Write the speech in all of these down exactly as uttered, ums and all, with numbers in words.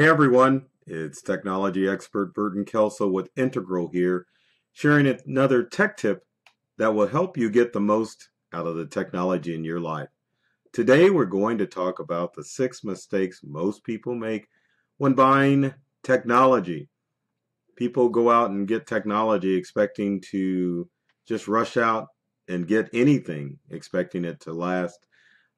Hey everyone, it's technology expert Burton Kelso with Integral here, sharing another tech tip that will help you get the most out of the technology in your life. Today we're going to talk about the six mistakes most people make when buying technology. People go out and get technology expecting to just rush out and get anything, expecting it to last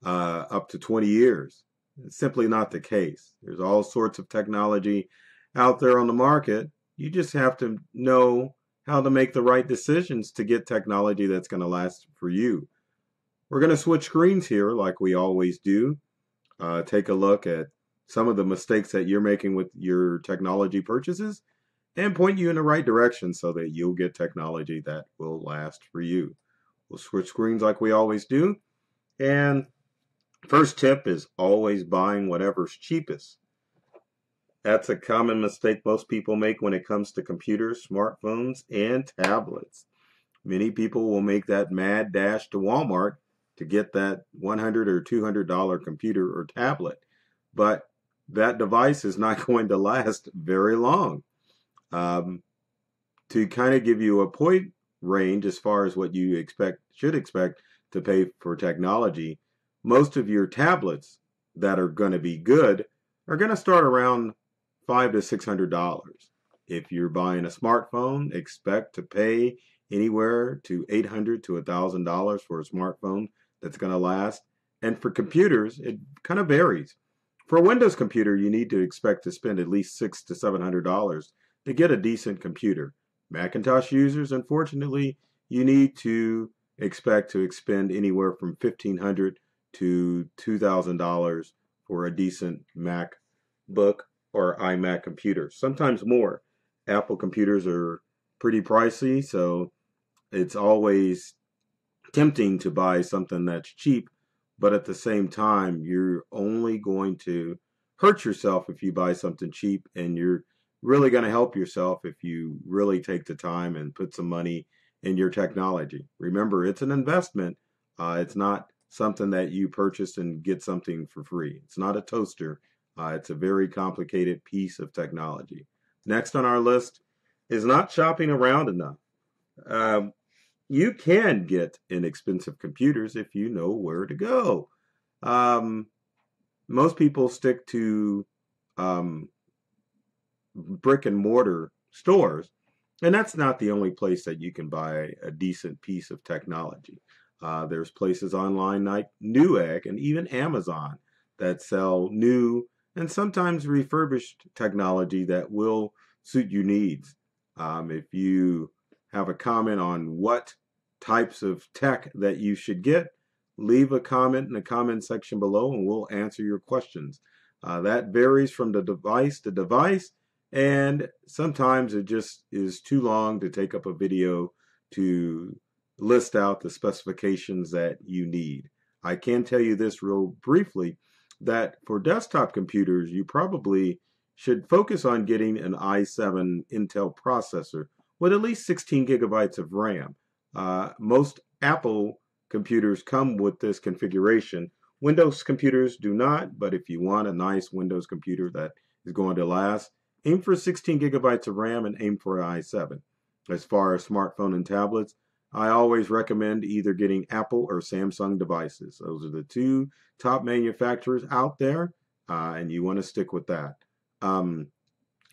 uh, up to twenty years. It's simply not the case. There's all sorts of technology out there on the market. You just have to know how to make the right decisions to get technology that's going to last for you. We're going to switch screens here like we always do. Uh, take a look at some of the mistakes that you're making with your technology purchases and point you in the right direction so that you'll get technology that will last for you. We'll switch screens like we always do. And first tip is always buying whatever's cheapest. That's a common mistake most people make when it comes to computers, smartphones, and tablets. Many people will make that mad dash to Walmart to get that one hundred or two hundred dollar computer or tablet, but that device is not going to last very long. Um, to kind of give you a point range as far as what you expect should expect to pay for technology, most of your tablets that are going to be good are going to start around five hundred to six hundred dollars. If you're buying a smartphone, expect to pay anywhere to eight hundred to one thousand dollars for a smartphone that's going to last. And for computers, it kind of varies. For a Windows computer, you need to expect to spend at least six hundred to seven hundred dollars to get a decent computer. Macintosh users, unfortunately, you need to expect to expend anywhere from fifteen hundred to two thousand dollars for a decent MacBook or iMac computer, sometimes more. Apple computers are pretty pricey, so it's always tempting to buy something that's cheap, but at the same time, you're only going to hurt yourself if you buy something cheap, and you're really going to help yourself if you really take the time and put some money in your technology. Remember, it's an investment. Uh, it's not something that you purchase and get something for free. It's not a toaster. Uh, it's a very complicated piece of technology. Next on our list is not shopping around enough. Um, you can get inexpensive computers if you know where to go. Um, most people stick to um, brick and mortar stores, and that's not the only place that you can buy a decent piece of technology. Uh, there's places online like Newegg and even Amazon that sell new and sometimes refurbished technology that will suit your needs. Um, if you have a comment on what types of tech that you should get, leave a comment in the comment section below and we'll answer your questions. Uh, that varies from the device to device, and sometimes it just is too long to take up a video to list out the specifications that you need. I can tell you this real briefly, that for desktop computers, you probably should focus on getting an i seven Intel processor with at least sixteen gigabytes of RAM. Uh, most Apple computers come with this configuration. Windows computers do not, but if you want a nice Windows computer that is going to last, aim for sixteen gigabytes of RAM and aim for an i seven. As far as smartphone and tablets, I always recommend either getting Apple or Samsung devices. Those are the two top manufacturers out there, uh, and you want to stick with that. Um,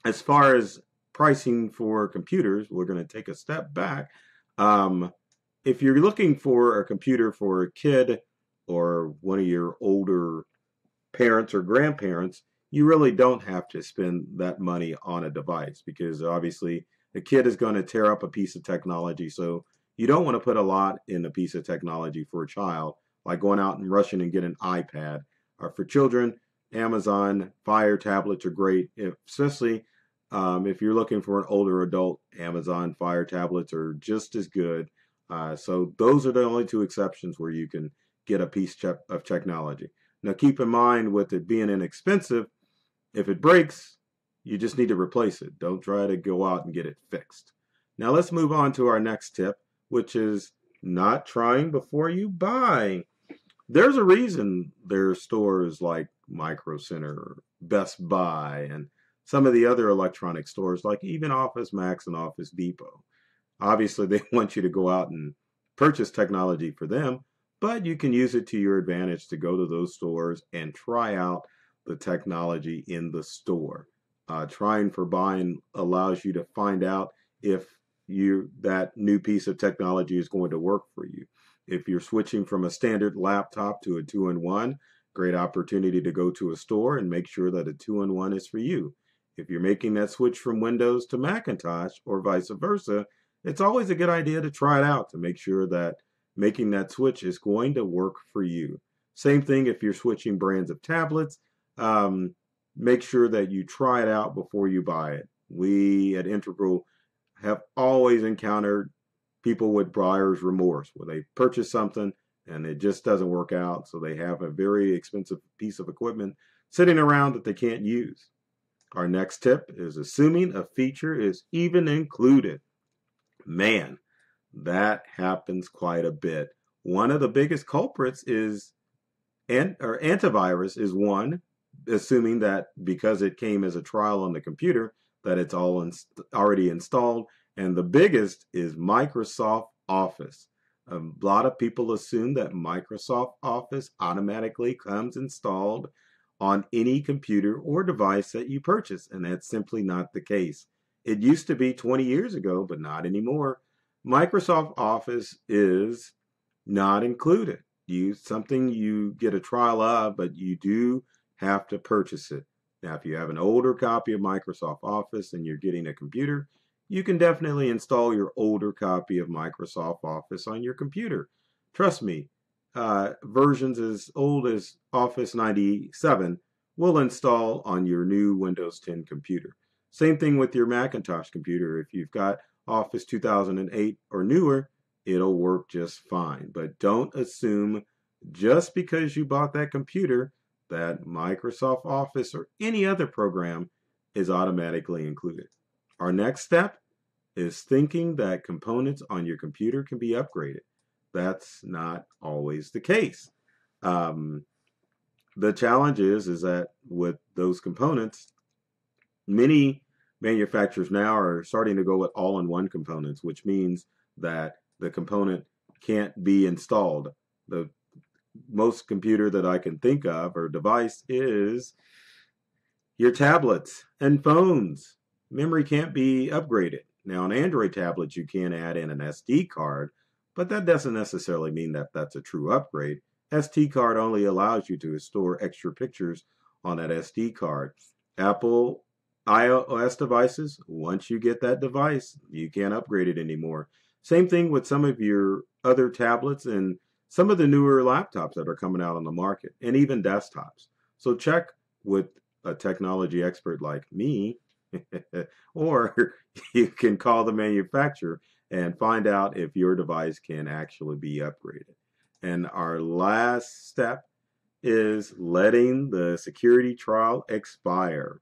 as far as pricing for computers, we're going to take a step back. Um, if you're looking for a computer for a kid or one of your older parents or grandparents, you really don't have to spend that money on a device, because obviously the kid is going to tear up a piece of technology, so you don't want to put a lot in a piece of technology for a child, like going out and rushing and getting an iPad. Or for children, Amazon Fire tablets are great, if, especially um, if you're looking for an older adult. Amazon Fire tablets are just as good. Uh, so those are the only two exceptions where you can get a piece of technology. Now keep in mind, with it being inexpensive, if it breaks, you just need to replace it. Don't try to go out and get it fixed. Now let's move on to our next tip, which is not trying before you buy. There's a reason there are stores like Micro Center, Best Buy, and some of the other electronic stores, like even Office Max and Office Depot. Obviously, they want you to go out and purchase technology for them, but you can use it to your advantage to go to those stores and try out the technology in the store. Uh, trying for buying allows you to find out if you that new piece of technology is going to work for you. If you're switching from a standard laptop to a two in one, great opportunity to go to a store and make sure that a two in one is for you. If you're making that switch from Windows to Macintosh or vice versa, it's always a good idea to try it out to make sure that making that switch is going to work for you. Same thing if you're switching brands of tablets. Um, make sure that you try it out before you buy it. We at Integral have always encountered people with buyer's remorse, where they purchase something and it just doesn't work out, so they have a very expensive piece of equipment sitting around that they can't use. Our next tip is assuming a feature is even included. Man, that happens quite a bit. One of the biggest culprits is, and or antivirus is one, assuming that because it came as a trial on the computer, that it's all in, already installed. And the biggest is Microsoft Office. A lot of people assume that Microsoft Office automatically comes installed on any computer or device that you purchase, and that's simply not the case. It used to be twenty years ago, but not anymore. Microsoft Office is not included. You, something you get a trial of, but you do have to purchase it. Now, if you have an older copy of Microsoft Office and you're getting a computer, you can definitely install your older copy of Microsoft Office on your computer. Trust me, uh, versions as old as Office ninety-seven will install on your new Windows ten computer. Same thing with your Macintosh computer. If you've got Office two thousand eight or newer, it'll work just fine. But don't assume just because you bought that computer that Microsoft Office or any other program is automatically included. Our next step is thinking that components on your computer can be upgraded. That's not always the case. Um, the challenge is, is that with those components, many manufacturers now are starting to go with all-in-one components, which means that the component can't be installed. The most computer that I can think of or device is your tablets and phones. Memory can't be upgraded. Now, on Android tablets, you can add in an S D card, but that doesn't necessarily mean that that's a true upgrade. S D card only allows you to store extra pictures on that S D card. Apple iOS devices, once you get that device, you can't upgrade it anymore. Same thing with some of your other tablets and some of the newer laptops that are coming out on the market, and even desktops. So check with a technology expert like me, or you can call the manufacturer and find out if your device can actually be upgraded. And our last step is letting the security trial expire.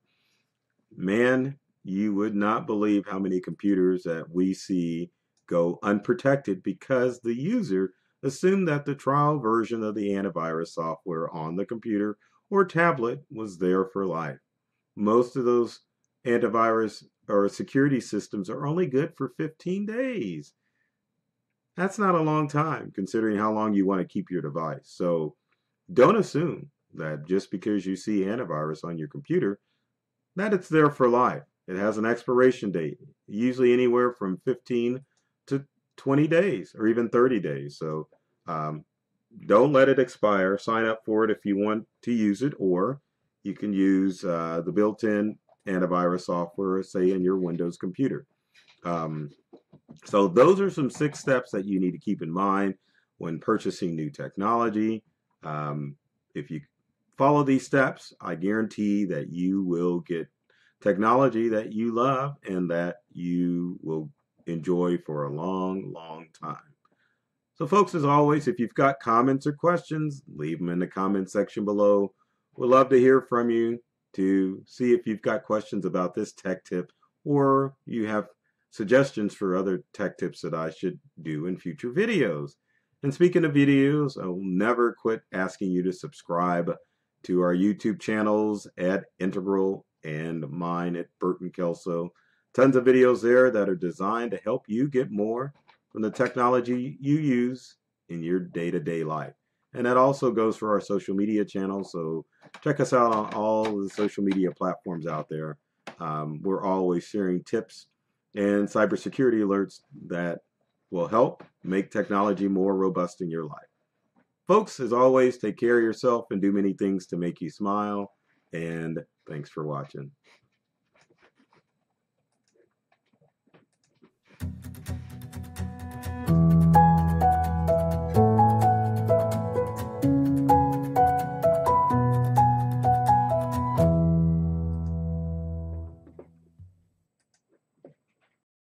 Man, you would not believe how many computers that we see go unprotected because the user assumed that the trial version of the antivirus software on the computer or tablet was there for life. Most of those antivirus or security systems are only good for fifteen days. That's not a long time considering how long you want to keep your device. So don't assume that just because you see antivirus on your computer that it's there for life. It has an expiration date, usually anywhere from fifteen to twenty days or even thirty days. So um, don't let it expire. Sign up for it if you want to use it, or you can use uh, the built-in antivirus software, say in your Windows computer. Um, so those are some six steps that you need to keep in mind when purchasing new technology. Um, if you follow these steps, I guarantee that you will get technology that you love and that you will enjoy for a long, long time. So folks, as always, if you've got comments or questions, leave them in the comment section below. We'd love to hear from you, to see if you've got questions about this tech tip, or you have suggestions for other tech tips that I should do in future videos. And speaking of videos, I will never quit asking you to subscribe to our YouTube channels at Integral and mine at Burton Kelso. Tons of videos there that are designed to help you get more from the technology you use in your day-to-day life. And that also goes for our social media channel, so check us out on all the social media platforms out there. Um, we're always sharing tips and cybersecurity alerts that will help make technology more robust in your life. Folks, as always, take care of yourself and do many things to make you smile. And thanks for watching.